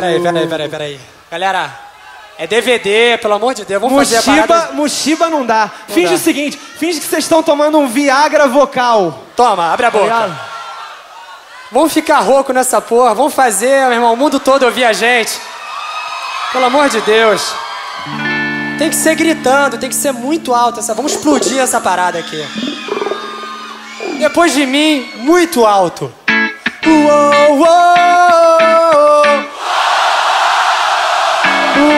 Peraí. Galera, é DVD, pelo amor de Deus, vamos fazer a parada. Mushiba não dá. Finge o seguinte, finge que vocês estão tomando um Viagra vocal. Toma, abre a boca. Obrigado. Vamos ficar rouco nessa porra, vamos fazer, meu irmão, o mundo todo ouvir a gente. Pelo amor de Deus. Tem que ser gritando, tem que ser muito alto. Vamos explodir essa parada aqui. Depois de mim, muito alto. Uou, uou, uou, uou,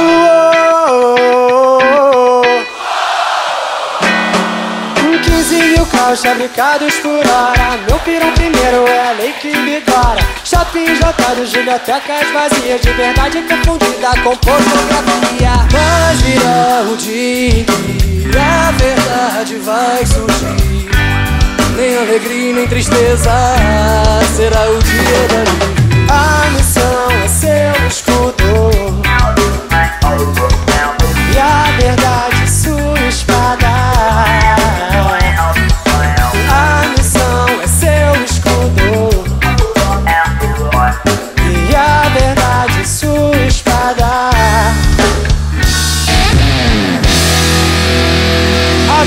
uou. 15 mil carros fabricados por hora. Meu pirão primeiro é a lei que me dora. Shoppings lotados, bibliotecas vazias, de verdade confundida com pornografia. Mas virá o dia em que a verdade vai surgir. Nem alegria, nem tristeza, será o dia da vida. A missão é seu escudo e a verdade sua espada.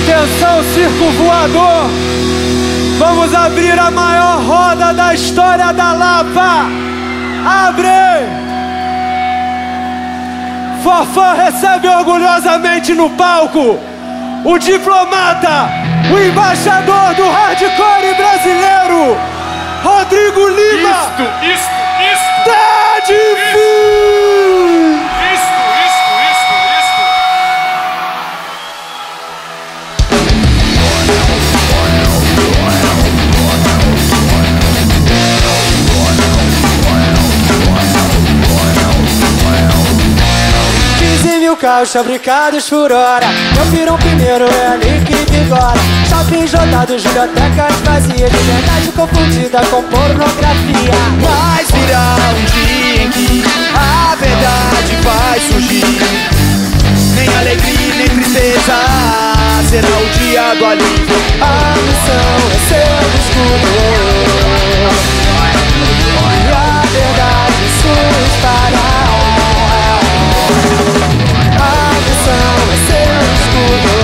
Atenção, Circo Voador! Vamos abrir a maior roda da história da Lapa! Abre! Forfun recebe orgulhosamente no palco o diplomata, o embaixador do hardcore brasileiro, Rodrigo Lima! Isto! Tá difícil! Carros fabricados por hora. Meu pirão primeiro é ali que vigora. Shoppings lotados, bibliotecas vazias, liberdade confundida com pornografia. Mas virá um dia em que a verdade vai surgir. Nem alegria, nem tristeza, será o dia do alívio. A missão é seu escudo e a verdade sustará. A missão é seu escudo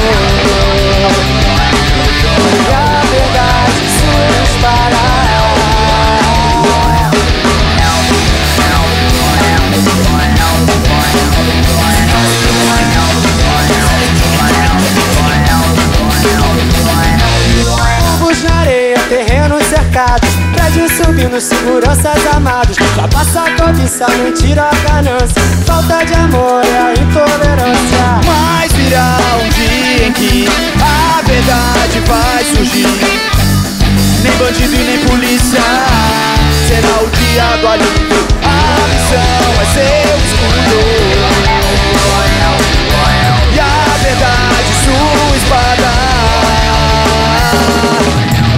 e a verdade sustará. Povos na areia, terrenos cercados, prédios subindo, seguranças amados. Já passa a condição, mentira, a ganância, falta de amor e a intolerância. Mas virá um dia em que a verdade vai surgir. Nem bandido e nem polícia, será o dia do alívio. A missão é seu escudo e a verdade sua espada.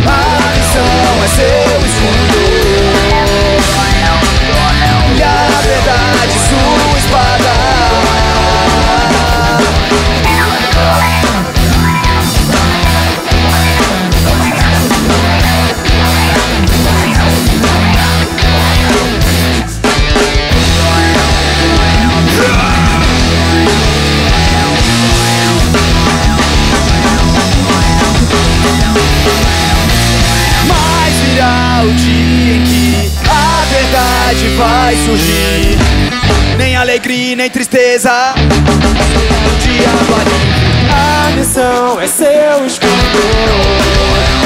A missão é seu escudo e a verdade sua espada. O dia em que a verdade vai surgir. Nem alegria, nem tristeza, o dia vai. A missão é seu escudo.